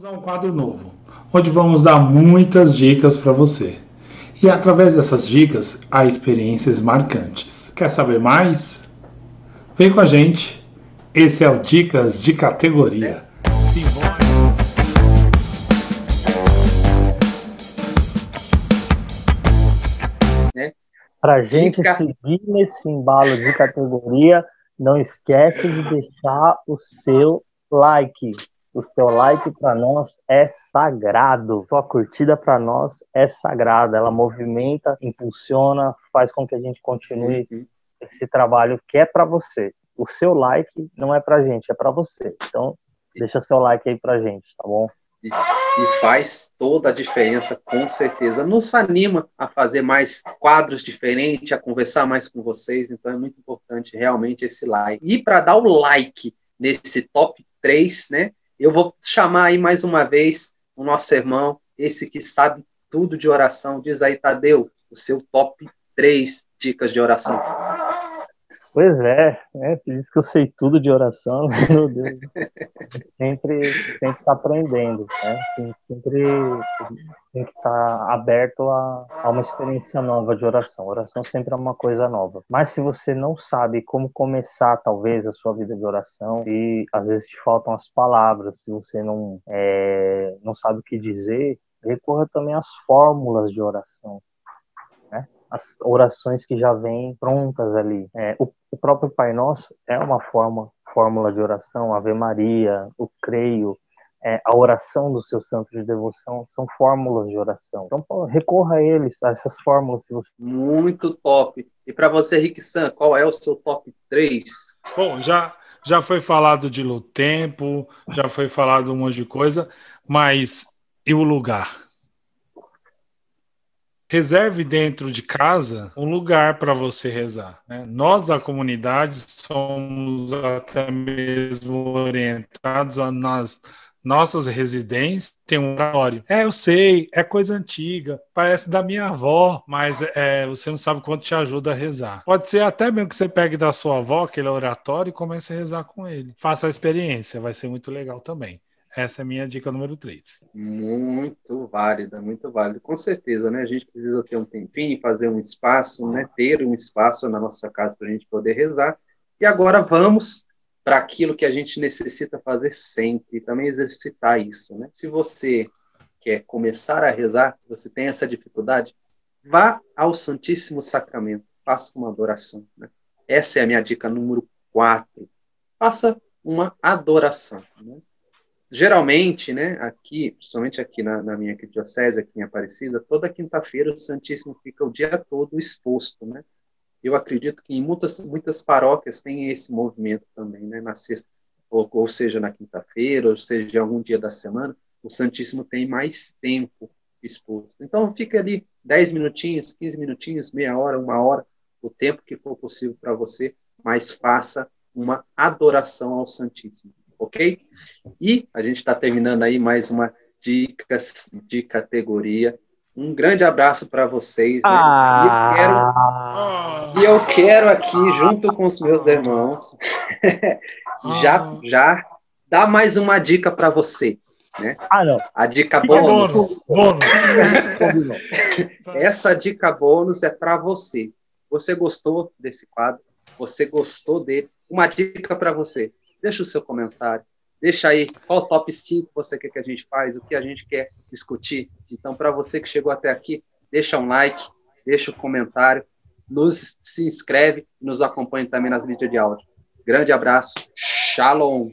Vamos a um quadro novo, onde vamos dar muitas dicas para você. E através dessas dicas, há experiências marcantes. Quer saber mais? Vem com a gente. Esse é o Dicas de Categoria. Para a gente seguir nesse embalo de categoria, não esquece de deixar o seu like. O seu like para nós é sagrado. Sua curtida para nós é sagrada. Ela movimenta, impulsiona, faz com que a gente continue esse trabalho que é para você. O seu like não é para gente, é para você. Então, deixa seu like aí para gente, tá bom? E faz toda a diferença, com certeza. Nos anima a fazer mais quadros diferentes, a conversar mais com vocês. Então, é muito importante realmente esse like. E para dar o like nesse top 3, né? Eu vou chamar aí mais uma vez o nosso irmão, esse que sabe tudo de oração. Diz aí, Tadeu, o seu top 3 dicas de oração. Pois é, né? Diz que eu sei tudo de oração, meu Deus. Sempre tá aprendendo, né? Sempre tem que estar aberto a uma experiência nova de oração. Oração sempre é uma coisa nova. Mas se você não sabe como começar, talvez, a sua vida de oração, e às vezes te faltam as palavras, se você não sabe o que dizer, recorra também às fórmulas de oração, né? As orações que já vêm prontas ali. O próprio Pai Nosso é uma fórmula de oração, Ave Maria, o Creio, a oração do seu santo de devoção, são fórmulas de oração. Então, pô, recorra a eles, a essas fórmulas. Se você... Muito top! E para você, Riksan, qual é o seu top 3? Bom, já foi falado de tempo, já foi falado um monte de coisa, mas e o lugar? Reserve dentro de casa um lugar para você rezar, né? Nós da comunidade somos até mesmo orientados a nas nossas residências, tem um oratório. Eu sei, é coisa antiga, parece da minha avó, mas você não sabe quanto te ajuda a rezar. Pode ser até mesmo que você pegue da sua avó aquele oratório e comece a rezar com ele. Faça a experiência, vai ser muito legal também. Essa é a minha dica número 3. Muito válida, com certeza, né? A gente precisa ter um tempinho, fazer um espaço, né? Ter um espaço na nossa casa para a gente poder rezar. E agora vamos para aquilo que a gente necessita fazer sempre, também exercitar isso, né? Se você quer começar a rezar, você tem essa dificuldade, vá ao Santíssimo Sacramento, faça uma adoração, né? Essa é a minha dica número 4. Faça uma adoração, né? Geralmente, né, aqui, principalmente aqui na minha arquidiocese, aqui em Aparecida, toda quinta-feira o Santíssimo fica o dia todo exposto, né? Eu acredito que em muitas paróquias tem esse movimento também, né? Na sexta, ou seja, na quinta-feira, ou seja, em algum dia da semana, o Santíssimo tem mais tempo exposto. Então fica ali 10 minutinhos, 15 minutinhos, meia hora, uma hora, o tempo que for possível para você, mas faça uma adoração ao Santíssimo. Ok? E a gente está terminando aí mais uma Dicas de Categoria. Um grande abraço para vocês. Né? E eu quero aqui, junto com os meus irmãos, já dar mais uma dica para você. Né? Não. A dica bônus. Essa dica bônus é para você. Você gostou desse quadro? Você gostou dele? Uma dica para você. Deixa o seu comentário, deixa aí qual top 5 você quer que a gente faz, o que a gente quer discutir. Então, para você que chegou até aqui, deixa um like, deixa um comentário, se inscreve e nos acompanhe também nas mídias de áudio. Grande abraço, Shalom!